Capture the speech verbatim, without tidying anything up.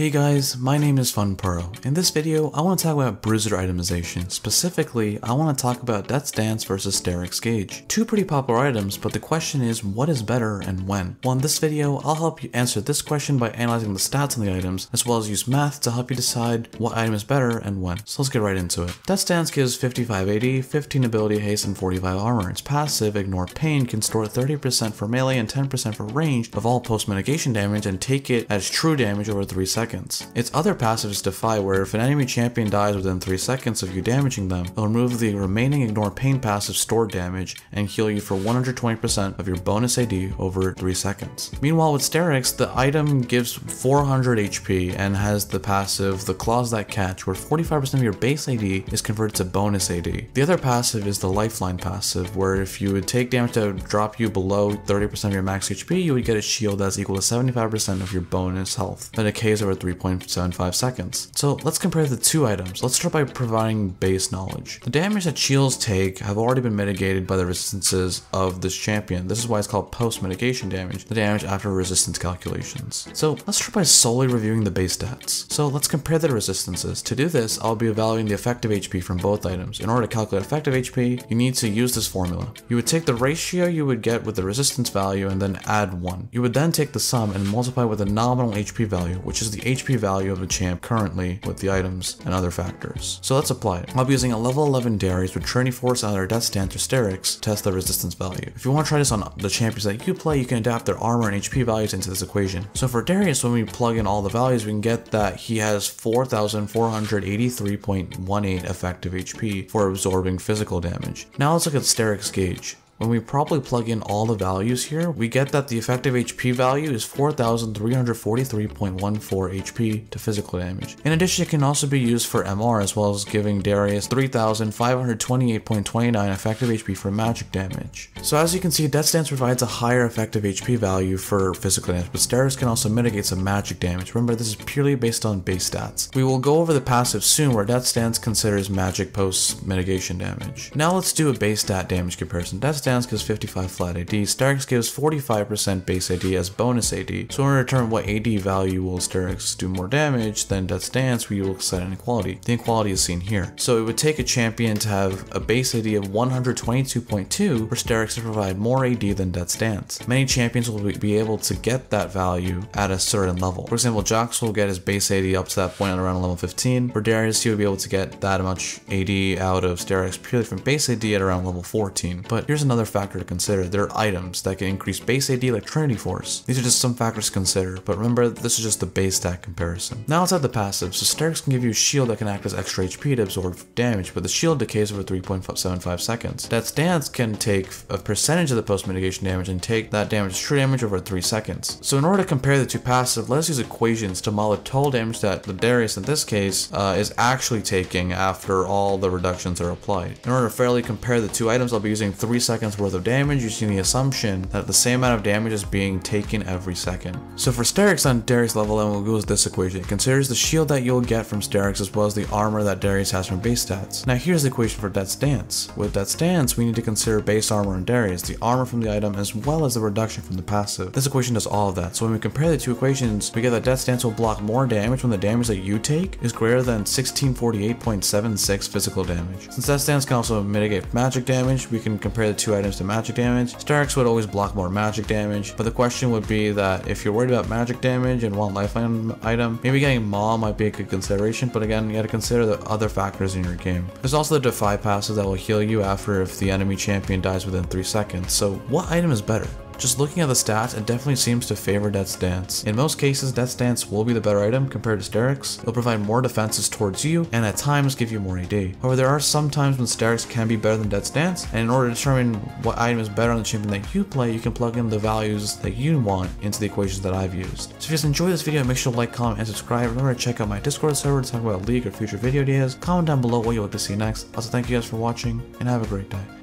Hey guys, my name is Funporo. In this video, I want to talk about bruiser itemization. Specifically, I want to talk about Death's Dance versus Sterak's Gage. Two pretty popular items, but the question is what is better and when? Well, in this video, I'll help you answer this question by analyzing the stats on the items, as well as use math to help you decide what item is better and when. So let's get right into it. Death's Dance gives fifty-five A D, fifteen ability haste, and forty-five armor. Its passive, Ignore Pain, can store thirty percent for melee and ten percent for range of all post-mitigation damage and take it as true damage over three seconds. Its other passive is Defy, where if an enemy champion dies within three seconds of you damaging them, it'll remove the remaining Ignore Pain passive stored damage and heal you for one hundred twenty percent of your bonus A D over three seconds. Meanwhile, with Sterak's, the item gives four hundred H P and has the passive The Claws That Catch, where forty-five percent of your base A D is converted to bonus A D. The other passive is the Lifeline passive, where if you would take damage that would drop you below thirty percent of your max H P, you would get a shield that's equal to seventy-five percent of your bonus health that decays over three point seven five seconds. So let's compare the two items. Let's start by providing base knowledge. The damage that shields take have already been mitigated by the resistances of this champion. This is why it's called post-mitigation damage, the damage after resistance calculations. So let's start by solely reviewing the base stats. So let's compare the resistances. To do this, I'll be evaluating the effective H P from both items. In order to calculate effective H P, you need to use this formula. You would take the ratio you would get with the resistance value and then add one. You would then take the sum and multiply with the nominal H P value, which is the H P value of the champ currently with the items and other factors. So let's apply it. I'll be using a level eleven Darius with Trinity Force and either Death's Dance or Sterak's to test the resistance value. If you want to try this on the champions that you play, you can adapt their armor and H P values into this equation. So for Darius, when we plug in all the values, we can get that he has four thousand four hundred eighty-three point one eight effective H P for absorbing physical damage. Now let's look at Sterak's Gage. When we properly plug in all the values here, we get that the effective H P value is four thousand three hundred forty-three point one four H P to physical damage. In addition, it can also be used for M R, as well as giving Darius three thousand five hundred twenty-eight point two nine effective H P for magic damage. So as you can see, Death's Dance provides a higher effective H P value for physical damage, but Sterak's can also mitigate some magic damage. Remember, this is purely based on base stats. We will go over the passive soon, where Death's Dance considers magic post mitigation damage. Now let's do a base stat damage comparison. Death's Dance gives fifty-five flat A D, Sterak's gives forty-five percent base AD as bonus A D, so in order to determine what A D value will Sterak's do more damage than Death's Dance, we will set inequality. The inequality is seen here. So it would take a champion to have a base A D of one hundred twenty-two point two for Sterak's to provide more A D than Death's Dance. Many champions will be able to get that value at a certain level. For example, Jax will get his base A D up to that point at around level fifteen. For Darius, he would be able to get that much A D out of Sterak's purely from base A D at around level fourteen. But here's another factor to consider. There are items that can increase base A D like Trinity Force. These are just some factors to consider, but remember, this is just the base stat comparison. Now let's add the passive. So Sterak's can give you a shield that can act as extra H P to absorb damage, but the shield decays over three point seven five seconds. Death's Dance can take a percentage of the post-mitigation damage and take that damage as true damage over three seconds. So in order to compare the two passive, let's use equations to model the total damage that the Darius in this case uh, is actually taking after all the reductions are applied. In order to fairly compare the two items, I'll be using three seconds worth of damage using the assumption that the same amount of damage is being taken every second. So for Sterak's on Darius level, and we'll go with this equation. It considers the shield that you'll get from Sterak's as well as the armor that Darius has from base stats. Now here's the equation for Death's Dance. With Death's Dance, we need to consider base armor and Darius, the armor from the item as well as the reduction from the passive. This equation does all of that. So when we compare the two equations, we get that Death's Dance will block more damage when the damage that you take is greater than sixteen forty-eight point seven six physical damage. Since Death's Dance can also mitigate magic damage, we can compare the two items to magic damage. Sterak's would always block more magic damage, but the question would be that if you're worried about magic damage and want lifeline item, maybe getting Maw might be a good consideration, but again, you gotta consider the other factors in your game. There's also the Defy passive that will heal you after if the enemy champion dies within three seconds. So what item is better? Just looking at the stats, it definitely seems to favor Death's Dance. In most cases, Death's Dance will be the better item compared to Sterak's. It'll provide more defenses towards you, and at times give you more A D. However, there are some times when Sterak's can be better than Death's Dance, and in order to determine what item is better on the champion that you play, you can plug in the values that you want into the equations that I've used. So if you guys enjoyed this video, make sure to like, comment, and subscribe. Remember to check out my Discord server to talk about League or future video ideas. Comment down below what you'd like to see next. Also, thank you guys for watching, and have a great day.